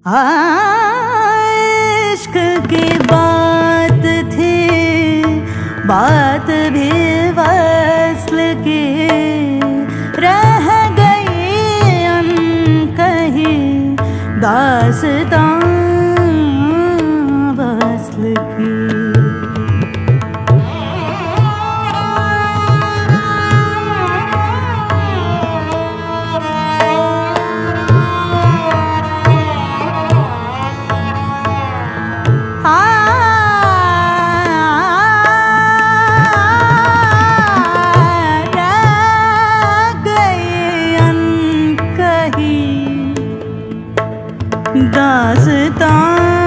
इश्क की बात थी, बात भी वस्ल की रह गई अनकही, दास्तां वस्ल की। दास्तां।